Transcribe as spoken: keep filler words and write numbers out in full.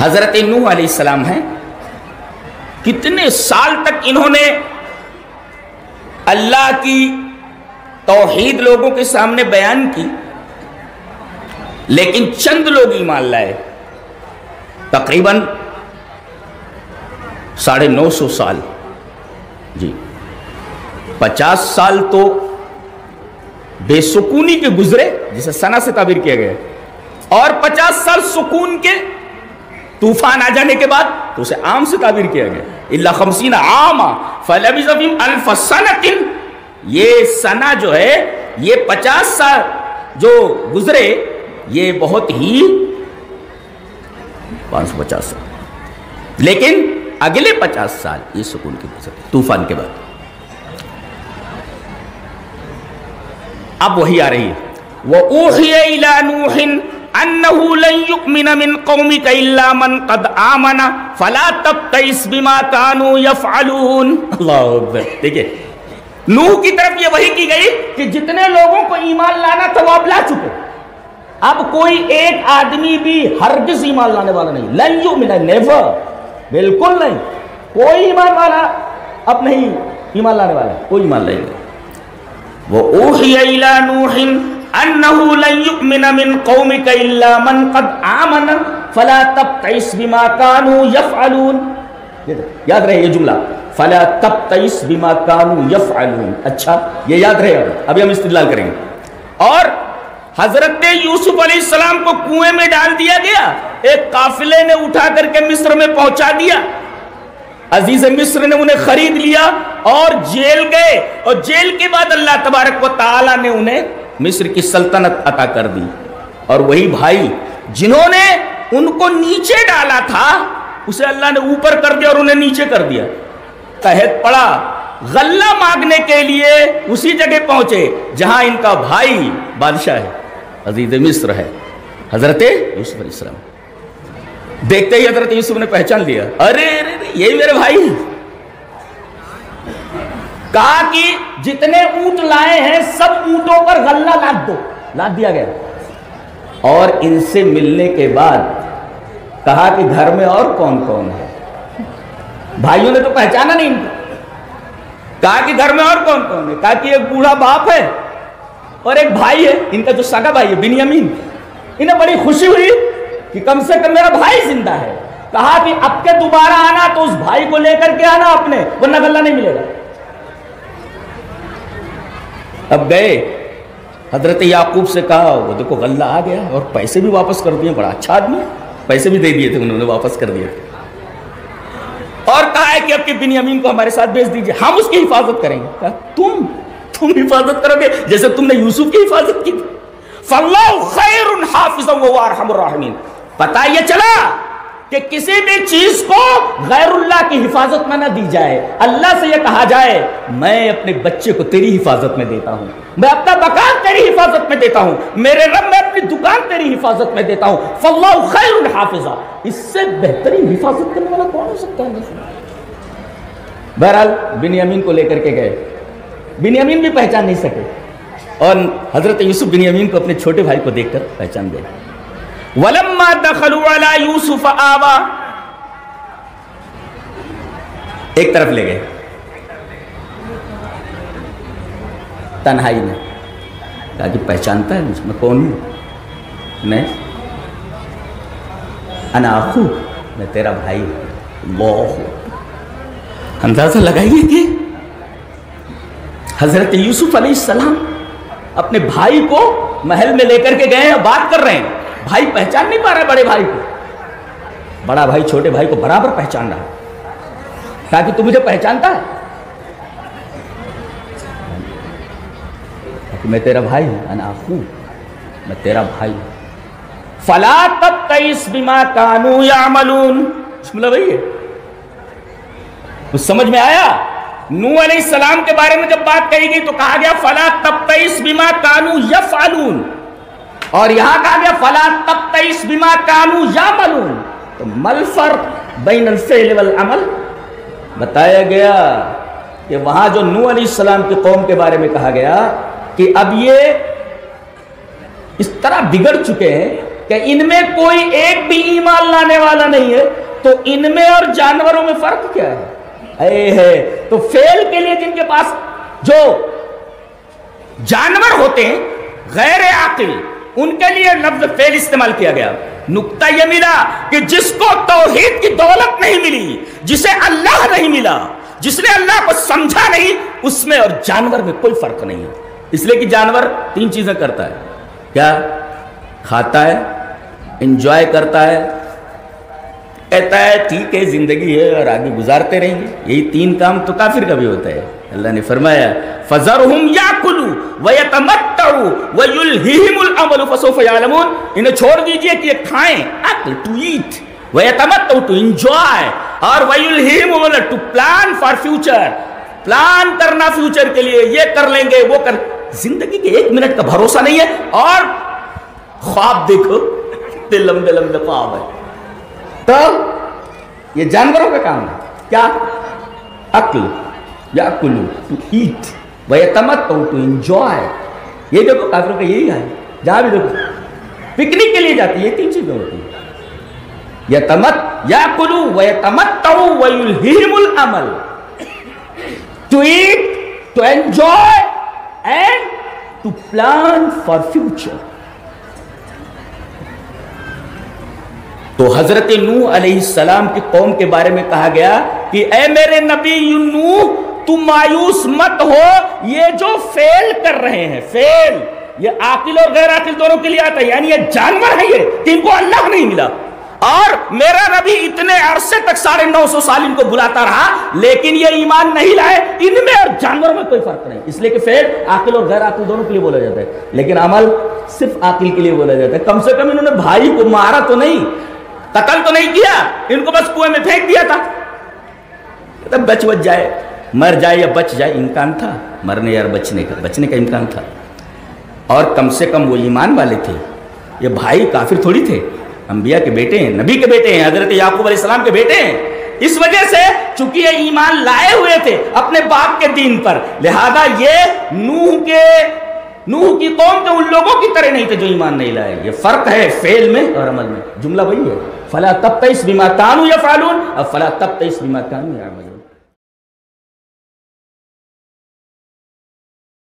हजरत नूह अलैहिस्सलाम हैं। कितने साल तक इन्होंने अल्लाह की तौहीद लोगों के सामने बयान की, लेकिन चंद लोग ईमान लाए। तकरीबन साढ़े नौ सौ साल, जी पचास साल तो बेसुकूनी के गुजरे, जिसे सना से ताबीर किया गया, और पचास साल सुकून के, तूफान आ जाने के बाद तो उसे आम से ताबीर किया गया, इल्ला खमसीना आमा फलबिसफिम अल्फ सनतिन। ये सना जो है, ये पचास साल जो गुजरे, ये बहुत ही पाँच सौ पचास साल, लेकिन अगले पचास साल ये सुकून के गुजरे, तूफान के बाद। अब वही आ रही है, वह ऊहिया इला नूहिन अन्नहु लन युमिन मिन कौमिका इल्ला मन कद आमना फला तबतइस बिमा कानू यफअलून। अल्लाह अकबर। देखिए, नूह की तरफ ये वही की गई कि जितने लोगों को ईमान लाना था वो आप ला चुके, अब कोई एक आदमी भी हरगिज ईमान लाने वाला नहीं। लन युमिन, नेवर, बिल्कुल नहीं, कोई ईमान वाला अब नहीं ईमान लाने वाला, कोई ईमान लाएगा। वो ऊहिया इला नूहिन अन्नहु लन युमिन मिन कौमिका इल्ला मन कद आमन फला तबतइस बिमा कानू यफअलून। याद रहे ये जुमला, फला तबतइस बिमा कानू यफअलून। अच्छा, ये याद रहे। अब अभी हम इस्तिदलाल करेंगे। और हजरत यूसुफ अलैहिस्सलाम को कुएं में डाल दिया गया, एक काफिले ने उठा करके मिस्र में पहुंचा दिया, अज़ीज़ मिस्र ने उन्हें खरीद लिया और जेल गए, और जेल के बाद अल्लाह तबारक व तआला ने उन्हें मिस्र की सल्तनत अता कर दी। और वही भाई जिन्होंने उनको नीचे डाला था, उसे अल्लाह ने ऊपर कर दिया और उन्हें नीचे कर दिया। कहत पड़ा, गल्ला मांगने के लिए उसी जगह पहुंचे जहां इनका भाई बादशाह है, अज़ीज़ मिस्र है, हजरत यूसुफ अलैहिस्सलाम। देखते ही हजरत यूसुफ ने पहचान लिया, अरे अरे यही मेरे भाई। कहा कि जितने ऊंट लाए हैं सब ऊंटों पर गल्ला लाद दो, लाद दिया गया। और इनसे मिलने के बाद कहा कि घर में और कौन कौन है। भाइयों ने तो पहचाना नहीं इनको। कहा कि घर में और कौन कौन है। कहा कि एक बूढ़ा बाप है और एक भाई है, इनका जो सगा भाई है बिन्यामीन। इन्हें बड़ी खुशी हुई कि कम से कम मेरा भाई जिंदा है। कहा कि अब के दोबारा आना तो उस भाई को लेकर के आना अपने, वरना गल्ला नहीं मिलेगा। अब गए, हजरत याकूब से कहा, वो देखो गल्ला आ गया और पैसे भी वापस कर दिए, बड़ा अच्छा आदमी। पैसे भी दे दिए थे उन्होंने, वापस कर दिए। और कहा है कि अब के बिन्यामीन को हमारे साथ भेज दीजिए, हम उसकी हिफाजत करेंगे। कहा, तुम तुम हिफाजत करोगे जैसे तुमने यूसुफ की हिफाजत की। पता ये चला कि किसी भी चीज को गैरुल्लाह की हिफाजत में ना दी जाए, अल्लाह से ये कहा जाए, मैं अपने बच्चे को तेरी हिफाजत में देता हूँ, मैं अपना मकान तेरी हिफाजत में देता हूँ, मेरे रब मैं अपनी दुकान तेरी हिफाजत में देता हूँ। फल्लाहु खैरुन हाफिजा, इससे बेहतरीन हिफाजत करने वाला कौन हो सकता है। बहरहाल बिन्यामीन को लेकर के गए, बिन्यामीन भी पहचान नहीं सके, और हजरत यूसुफ बिन्यामीन को अपने छोटे भाई को देखकर पहचान गए। वलम्मा दखलू अला यूसुफ आवा, एक तरफ ले गए तन्हाई में। कहा कि पहचानता है मुझे, मैं कौन हूं? मैं अनाखू, मैं तेरा भाई। वाह, अंदाजा लगाइए कि हजरत यूसुफ अलैहिस्सलाम अपने भाई को महल में लेकर के गए हैं, बात कर रहे हैं, भाई पहचान नहीं पा रहा बड़े भाई को, बड़ा भाई छोटे भाई को बराबर पहचान रहा है। कहा कि तू मुझे पहचानता है? कि मैं तेरा भाई हूं, अनाखू, मैं तेरा भाई हूं। फला तबतइस बिमा कानू यामलून, मतलब वही है। कुछ समझ में आया? नूह अलैहिस्सलाम के बारे में जब बात कही गई तो कहा गया फला तबतइस बिमा कानू यफअलून, और यहां कहा गया फला तबतइस बिमा कानू यामलून। तो मल फर्क बैन अलफिल वल अमल? बताया गया कि वहां जो नूह अलैहिस्सलाम की कौम के बारे में कहा गया कि अब ये इस तरह बिगड़ चुके हैं कि इनमें कोई एक भी ईमान लाने वाला नहीं है, तो इनमें और जानवरों में फर्क क्या है? ऐ है तो फेल के लिए जिनके पास जो जानवर होते हैं गैर आकिल, उनके लिए लफ्ज फेल इस्तेमाल किया गया। नुक्ता यह मिला कि जिसको तौहीद की दौलत नहीं मिली, जिसे अल्लाह नहीं मिला, जिसने अल्लाह को समझा नहीं, उसमें और जानवर में कोई फर्क नहीं है। इसलिए कि जानवर तीन चीजें करता है, क्या खाता है, एंजॉय करता है, कहता है ठीक है जिंदगी है और आगे गुजारते रहेंगे। यही तीन काम तो काफिर का भी होता है। अल्लाह ने फरमाया फज़रहुम याकुलू व यतमत्तऊ व युलहिहिमुल अमलु फसौफ यालमून, इन्हें छोड़ दीजिए कि ये खाएं, अक्ल टू ईट, व यतमत्तऊ टू एंजॉय, और व युलहिहिमुल to plan for future, plan करना फ्यूचर के लिए, ये कर लेंगे वो कर, जिंदगी के एक मिनट का भरोसा नहीं है। और ख्वाब देखो, इतने लंबे लंबे ख्वाब है, तो ये जानवरों का काम है। क्या? अक्ल या कुलू टू ईट व यतमत्तऊ टू एंजॉय। ये देखो काफिरों का यही है, जहाँ भी देखो पिकनिक के लिए जाती है, ये तीन चीज़ें होती हैं, यतमत या कुलू व यतमत्तऊ व युलहिहिमुल अमल, to eat to enjoy and to plan for future. तो हजरत नूह अलैहिस्सलाम की कौम के बारे में कहा गया कि ऐ मेरे नबी नूह, तुम मायूस मत हो, ये जो फेल कर रहे हैं, फेल ये आकिल और गैर आकिल दोनों के लिए आता है, यानी ये जानवर है ये कि इनको अल्लाह नहीं मिला। और मेरा नबी इतने अरसे तक साढ़े नौ सौ साल इनको बुलाता रहा, लेकिन ये ईमान नहीं लाए। इनमें और जानवर में कोई फर्क नहीं, इसलिए कि फेल आकिल और गैर आकिल दोनों के लिए बोला जाता है, लेकिन अमल सिर्फ आकिल के लिए बोला जाता है। कम से कम इन्होंने भाई को मारा तो नहीं, कत्ल तो नहीं किया, इनको बस कुएं में फेंक दिया था, तब बच बच जाए, मर जाए या बच जाए, इम्कान था मरने या बचने का, बचने का इम्कान था। और कम से कम वो ईमान वाले थे, ये भाई काफिर थोड़ी थे, अंबिया के बेटे हैं, नबी के बेटे हैं, हजरत याकूब अलैहिस्सलाम के बेटे हैं। इस वजह से चूंकि ये ईमान लाए हुए थे अपने बाप के दीन पर, लिहाजा ये नूह के नूह की कौम के उन लोगों की तरह नहीं थे जो ईमान नहीं लाए। ये फर्क है फेल में और अमल में, जुमला वही है। फला तब तईस बीमा कानू या फालून, अब फला तब तईस बीमा कानू या अमल।